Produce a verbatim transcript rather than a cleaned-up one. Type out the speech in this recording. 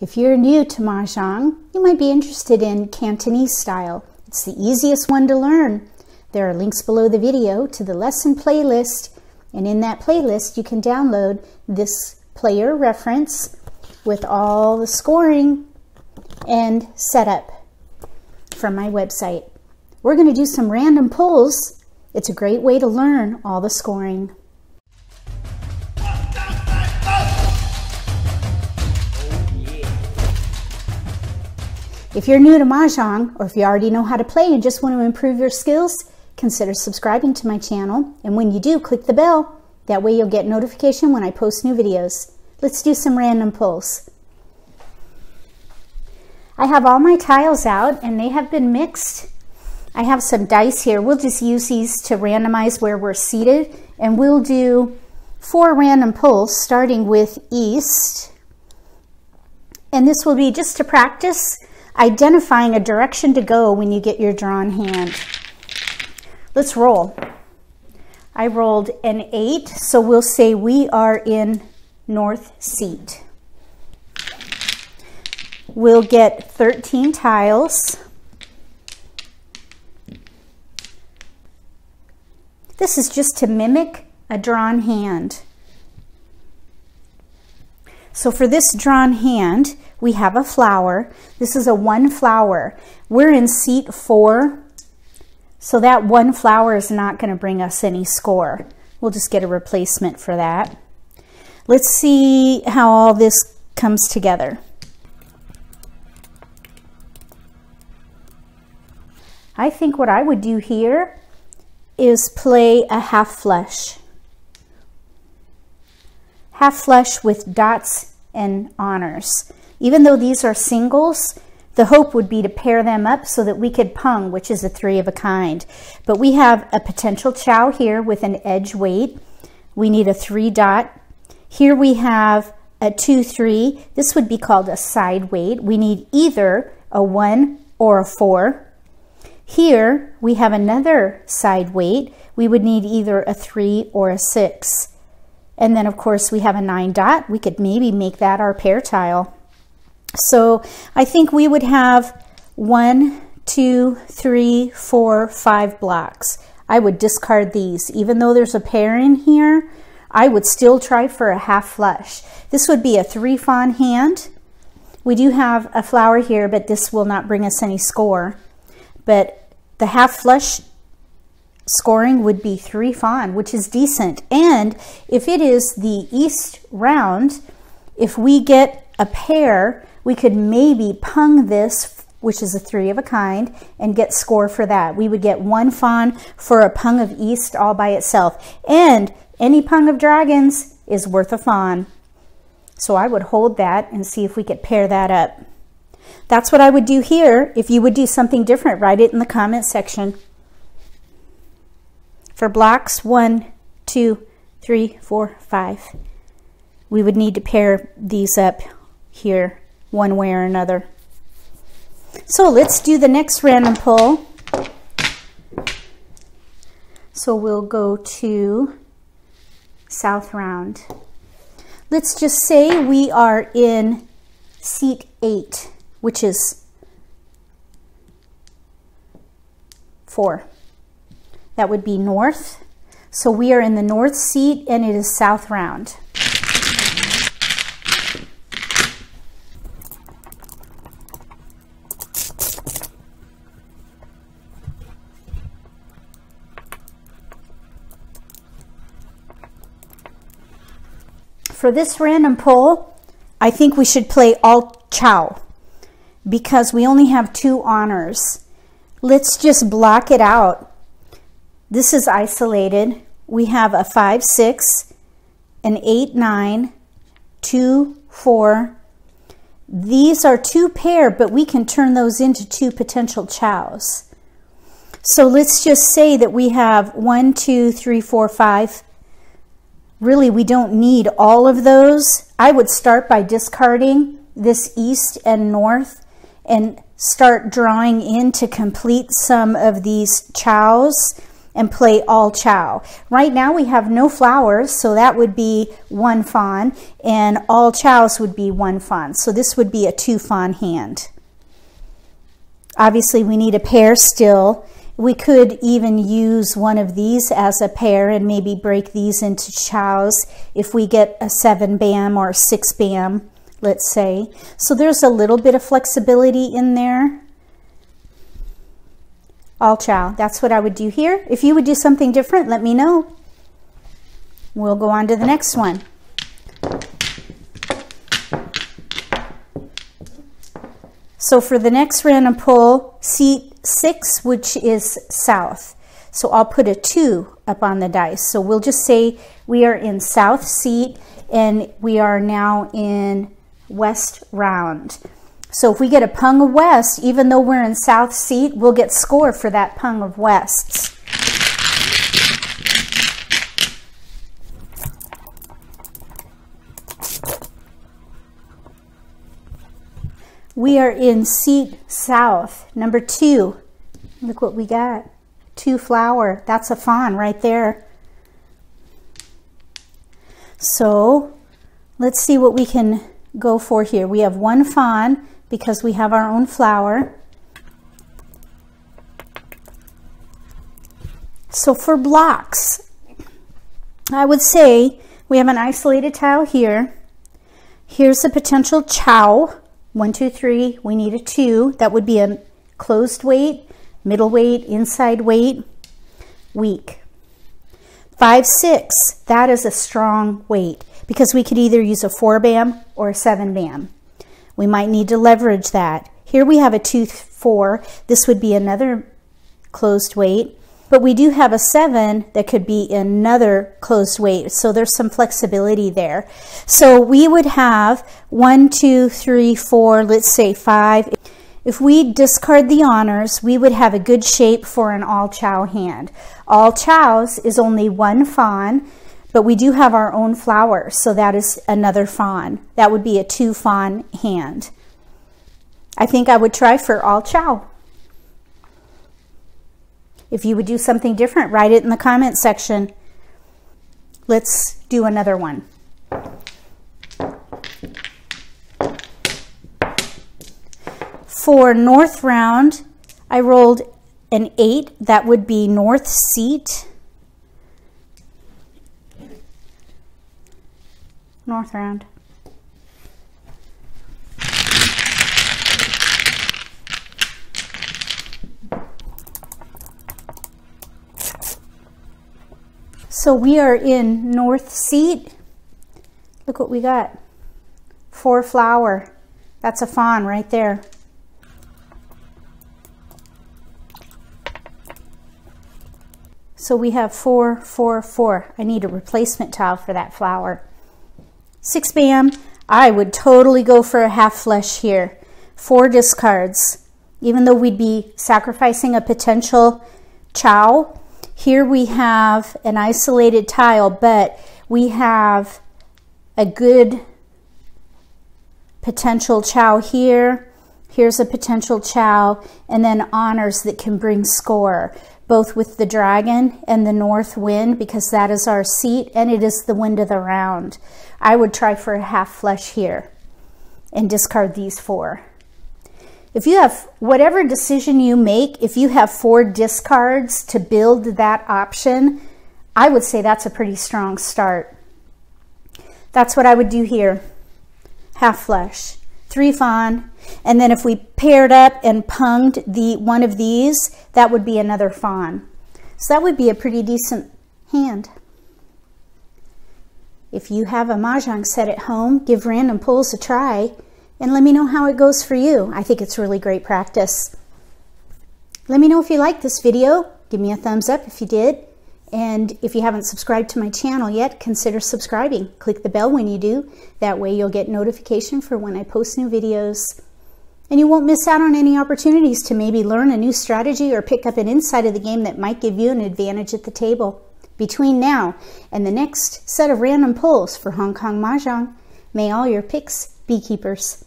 If you're new to Mahjong, you might be interested in Cantonese style. It's the easiest one to learn. There are links below the video to the lesson playlist, and in that playlist you can download this player reference with all the scoring and setup from my website. We're going to do some random pulls. It's a great way to learn all the scoring. If you're new to Mahjong, or if you already know how to play and just want to improve your skills, consider subscribing to my channel. And when you do, click the bell. That way you'll get notification when I post new videos. Let's do some random pulls. I have all my tiles out and they have been mixed. I have some dice here. We'll just use these to randomize where we're seated. And we'll do four random pulls starting with east. And this will be just to practice identifying a direction to go when you get your drawn hand. Let's roll. I rolled an eight, so we'll say we are in north seat. We'll get thirteen tiles. This is just to mimic a drawn hand. So for this drawn hand, we have a flower. This is a one flower. We're in seat four, so that one flower is not going to bring us any score. We'll just get a replacement for that. Let's see how all this comes together. I think what I would do here is play a half flush. Half flush with dots and honors. Even though these are singles, the hope would be to pair them up so that we could pung, which is a three of a kind. But we have a potential chow here with an edge weight. We need a three dot. Here we have a two, three. This would be called a side weight. We need either a one or a four. Here we have another side weight. We would need either a three or a six. And then of course we have a nine dot. We could maybe make that our pair tile. So I think we would have one, two, three, four, five blocks. I would discard these. Even though there's a pair in here, I would still try for a half flush. This would be a three fawn hand. We do have a flower here, but this will not bring us any score. But the half flush scoring would be three fawn, which is decent. And if it is the east round, if we get a pair, we could maybe pung this, which is a three of a kind, and get score for that. We would get one fawn for a pung of east all by itself. And any pung of dragons is worth a fawn. So I would hold that and see if we could pair that up. That's what I would do here. If you would do something different, write it in the comment section. For blocks one, two, three, four, five, we would need to pair these up here one way or another. So let's do the next random pull. So we'll go to south round. Let's just say we are in seat eight, which is four. That would be north. So we are in the north seat and it is south round. For this random poll, I think we should play all chow because we only have two honors. Let's just block it out. This is isolated. We have a five, six, an eight, nine, two, four. These are two pair, but we can turn those into two potential chows. So let's just say that we have one, two, three, four, five. Really, we don't need all of those. I would start by discarding this east and north and start drawing in to complete some of these chows. and play all chow. Right now we have no flowers, so that would be one fan, and all chows would be one fan. So this would be a two fan hand. Obviously we need a pair still. We could even use one of these as a pair and maybe break these into chows if we get a seven bam or a six bam, let's say. So there's a little bit of flexibility in there. All chow, that's what I would do here. If you would do something different, let me know. We'll go on to the next one. So for the next random pull, seat six, which is south. So I'll put a two up on the dice. So we'll just say we are in south seat and we are now in west round. So if we get a pung of west, even though we're in south seat, we'll get score for that pung of wests. We are in seat south, number two. Look what we got, two flower. That's a fawn right there. So let's see what we can go for here. We have one fawn because we have our own flower. So for blocks, I would say we have an isolated tile here. Here's a potential chow. One, two, three, we need a two. That would be a closed weight, middle weight, inside weight, weak. Five, six, that is a strong weight because we could either use a four bam or a seven bam. We might need to leverage that. Here we have a two, four. This would be another closed weight, but we do have a seven that could be another closed weight. So there's some flexibility there. So we would have one, two, three, four, let's say five. If we discard the honors, we would have a good shape for an all chow hand. All chows is only one fawn, but we do have our own flower. So that is another fawn. That would be a two fawn hand. I think I would try for all chow. If you would do something different, write it in the comment section. Let's do another one. For north round, I rolled an eight. That would be north seat. North round. So we are in north seat. Look what we got. Four flower. That's a fawn right there. So we have four, four, four. I need a replacement tile for that flower. Six bam. I would totally go for a half flush here. Four discards. Even though we'd be sacrificing a potential chow. Here we have an isolated tile, but we have a good potential chow here. Here's a potential chow, and then honors that can bring score, both with the dragon and the north wind, because that is our seat and it is the wind of the round. I would try for a half flush here and discard these four. If you have, whatever decision you make, if you have four discards to build that option, I would say that's a pretty strong start. That's what I would do here. Half flush, three fawn, and then if we paired up and punged the one of these, that would be another fawn. So that would be a pretty decent hand. If you have a Mahjong set at home, give random pulls a try. And let me know how it goes for you. I think it's really great practice. Let me know if you liked this video. Give me a thumbs up if you did. And if you haven't subscribed to my channel yet, consider subscribing. Click the bell when you do. That way you'll get notification for when I post new videos. And you won't miss out on any opportunities to maybe learn a new strategy or pick up an insight of the game that might give you an advantage at the table. Between now and the next set of random pulls for Hong Kong Mahjong, may all your picks be keepers.